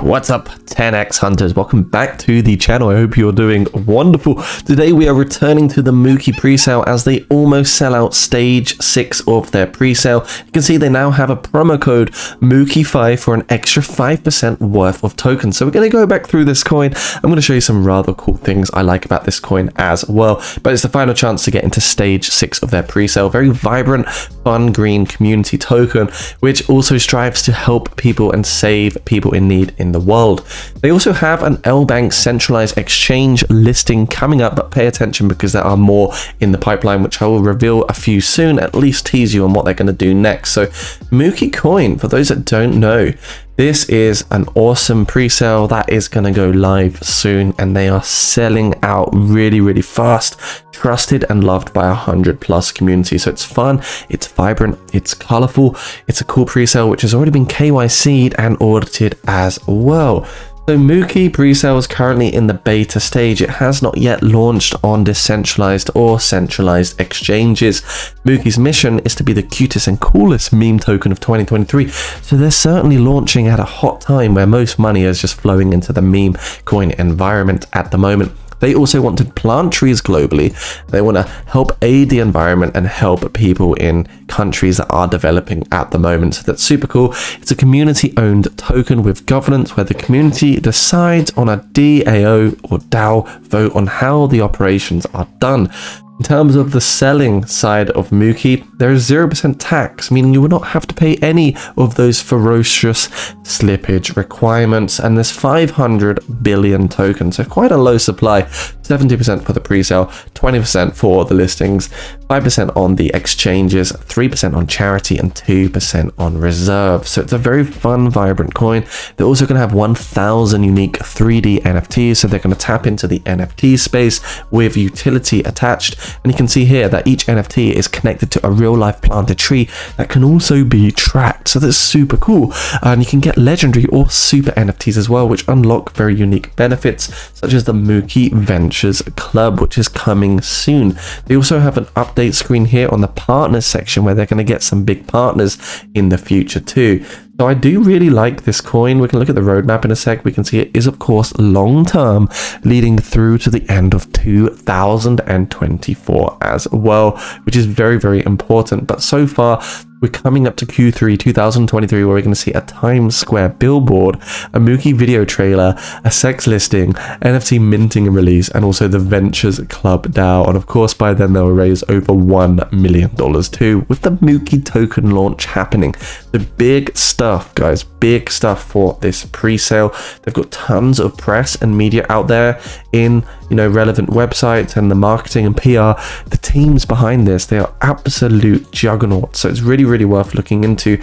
What's up 10x hunters, welcome back to the channel. I hope you're doing wonderful. Today we are returning to the Mookie presale as they almost sell out stage 6 of their presale. You can see they now have a promo code Mookie5 for an extra 5% worth of tokens. So we're going to go back through this coin. I'm going to show you some rather cool things I like about this coin as well, but it's the final chance to get into stage 6 of their presale. Very vibrant, fun green community token which also strives to help people and save people in need in the world. They also have an L Bank centralized exchange listing coming up, but pay attention because there are more in the pipeline, which I will reveal a few soon, at least tease you on what they're going to do next. So Mookie Coin, for those that don't know, this is an awesome presale that is going to go live soon, and they are selling out really, really fast. Trusted and loved by 100+ community. So it's fun, it's vibrant, it's colorful, it's a cool presale which has already been KYC'd and audited as well. So Mookie presale is currently in the beta stage. It has not yet launched on decentralized or centralized exchanges. Mookie's mission is to be the cutest and coolest meme token of 2023. So they're certainly launching at a hot time where most money is just flowing into the meme coin environment at the moment. They also want to plant trees globally. They want to help aid the environment and help people in countries that are developing at the moment. So that's super cool. It's a community-owned token with governance where the community decides on a DAO or DAO vote on how the operations are done. In terms of the selling side of Mookie, there is 0% tax, meaning you will not have to pay any of those ferocious slippage requirements. And there's 500 billion tokens, so quite a low supply. 70% for the presale, 20% for the listings, 5% on the exchanges, 3% on charity, and 2% on reserve. So it's a very fun, vibrant coin. They're also going to have 1,000 unique 3D NFTs, so they're going to tap into the NFT space with utility attached. And you can see here that each NFT is connected to a real-life planted tree that can also be tracked. So that's super cool. And you can get legendary or super NFTs as well, which unlock very unique benefits, such as the Mookie Ventures Club, which is coming soon. They also have an update screen here on the partners section where they're going to get some big partners in the future too. So I do really like this coin. We can look at the roadmap in a sec. We can see it is, of course, long-term, leading through to the end of 2024 as well, which is very, very important. But so far, we're coming up to Q3 2023, where we're going to see a Times Square billboard, a Mookie video trailer, a sex listing, NFT minting and release, and also the Ventures Club DAO. And of course, by then, they'll raise over $1 million too, with the Mookie token launch happening. The big stuff. Guys, big stuff for this pre-sale. They've got tons of press and media out there in, you know, relevant websites and the marketing and PR. The teams behind this, they are absolute juggernauts. So it's really, really worth looking into. You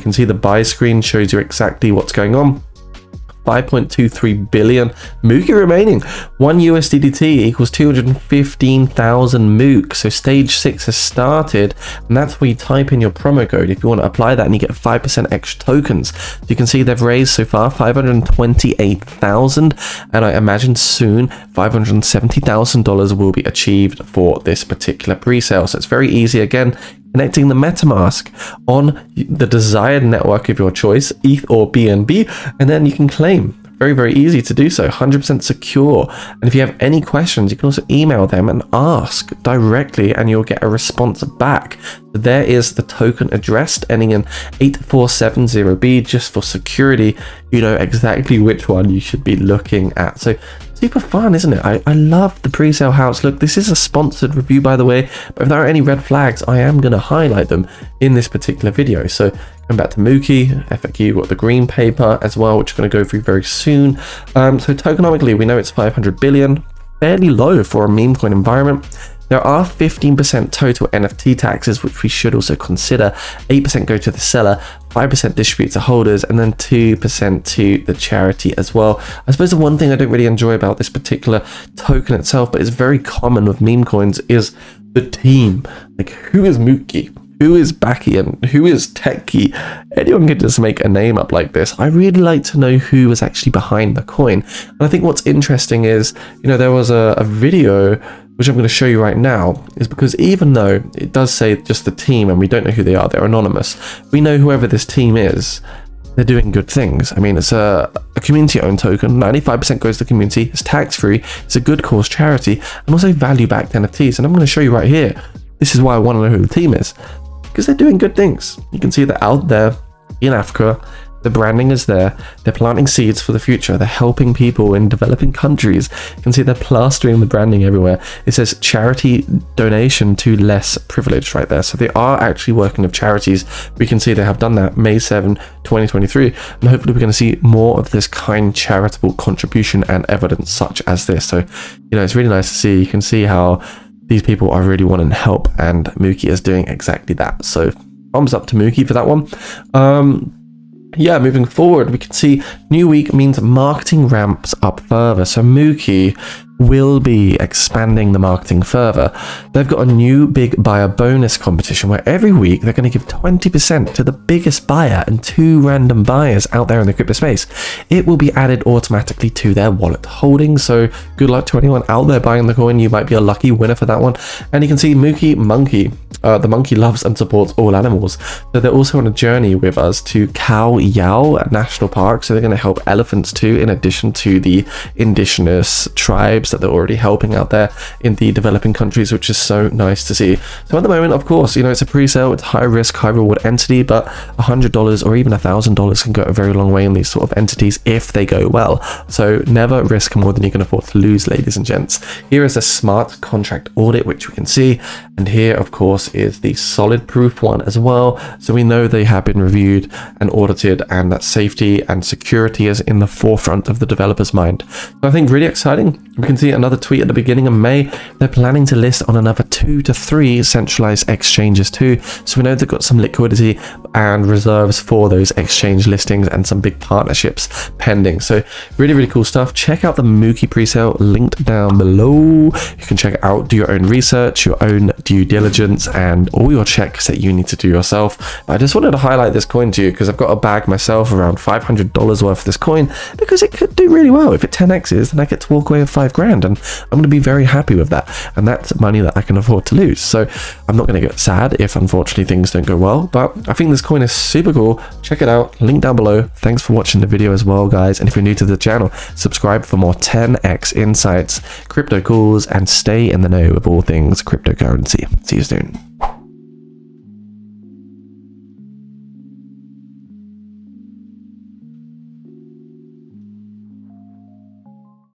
can see the buy screen shows you exactly what's going on. 5.23 billion Mookie remaining. 1 USDT equals 215,000 Mook. So stage 6 has started, and that's where you type in your promo code if you want to apply that, and you get 5% extra tokens. So you can see they've raised so far 528,000, and I imagine soon $570,000 will be achieved for this particular presale. So it's very easy again. Connecting the MetaMask on the desired network of your choice, ETH or BNB, and then you can claim. Very, very easy to do so, 100% secure. And if you have any questions, you can also email them and ask directly, and you'll get a response back. There is the token addressed ending in 8470B just for security. You know exactly which one you should be looking at. So super fun, isn't it? I love the presale house look. This is a sponsored review, by the way, but if there are any red flags, I am going to highlight them in this particular video. So going back to Mookie, FAQ, got the green paper as well, which we're going to go through very soon. So tokenomically, we know it's 500 billion, fairly low for a meme coin environment. There are 15% total NFT taxes, which we should also consider. 8% go to the seller, 5% distribute to holders, and then 2% to the charity as well. I suppose the one thing I don't really enjoy about this particular token itself, but it's very common with meme coins, is the team. Like, who is Mookie? Who is Backy and who is Techie? Anyone can just make a name up like this. I really like to know who was actually behind the coin. And I think what's interesting is, you know, there was a video which I'm going to show you right now, is because even though it does say just the team and we don't know who they are, they're anonymous, we know whoever this team is, they're doing good things. I mean, it's a community-owned token. 95% goes to the community. It's tax-free. It's a good cause charity, and also value-backed NFTs. And I'm going to show you right here. This is why I want to know who the team is, because they're doing good things. You can see they're out there in Africa. The branding is there. They're planting seeds for the future. They're helping people in developing countries. You can see they're plastering the branding everywhere. It says charity donation to less privileged right there. So they are actually working with charities. We can see they have done that May 7, 2023. And hopefully we're going to see more of this kind charitable contribution and evidence such as this. So, you know, it's really nice to see. You can see how these people are really wanting help, and Mookie is doing exactly that. So thumbs up to Mookie for that one. Yeah, moving forward, we can see new week means marketing ramps up further. So Mookie will be expanding the marketing further. They've got a new big buyer bonus competition where every week they're going to give 20% to the biggest buyer and 2 random buyers out there in the crypto space. It will be added automatically to their wallet holdings. So good luck to anyone out there buying the coin. You might be a lucky winner for that one. And you can see Mookie Monkey. The monkey loves and supports all animals. So they're also on a journey with us to Kao Yao National Park. So they're going to help elephants too, in addition to the indigenous tribes that they're already helping out there in the developing countries, which is so nice to see. So at the moment, of course, you know, it's a pre-sale, it's high risk, high reward entity, but $100 or even $1,000 can go a very long way in these sort of entities if they go well. So never risk more than you can afford to lose, ladies and gents. Here is a smart contract audit, which we can see. And here, of course, is the Solid Proof one as well. So we know they have been reviewed and audited, and that safety and security is in the forefront of the developer's mind. So I think really exciting. We can see another tweet at the beginning of May. They're planning to list on another 2 to 3 centralized exchanges too. So we know they've got some liquidity and reserves for those exchange listings and some big partnerships pending. So really, really cool stuff. Check out the Mookie presale linked down below. You can check it out, do your own research, your own due diligence, and all your checks that you need to do yourself. But I just wanted to highlight this coin to you because I've got a bag myself around $500 worth of this coin, because it could do really well. If it 10x's, then I get to walk away with $5,000, and I'm going to be very happy with that. And that's money that I can afford to lose. So I'm not going to get sad if unfortunately things don't go well, but I think this coin is super cool. Check it out, link down below. Thanks for watching the video as well, guys. And if you're new to the channel, subscribe for more 10x insights, crypto calls, and stay in the know of all things cryptocurrency. See you soon.